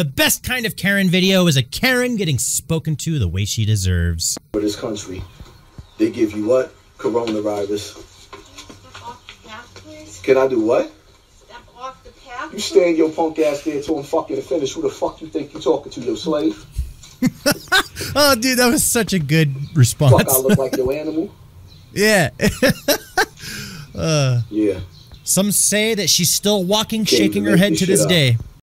The best kind of Karen video is a Karen getting spoken to the way she deserves. For this country, they give you what? Coronavirus. Step off the path, please. Can I do what? Step off the path. You stay in your punk ass there till I'm fucking finished. Who the fuck you think you talking to, your slave? Oh, dude, that was such a good response. Fuck, I look like your animal. Yeah. Yeah. Some say that she's still walking, shaking her head to this day.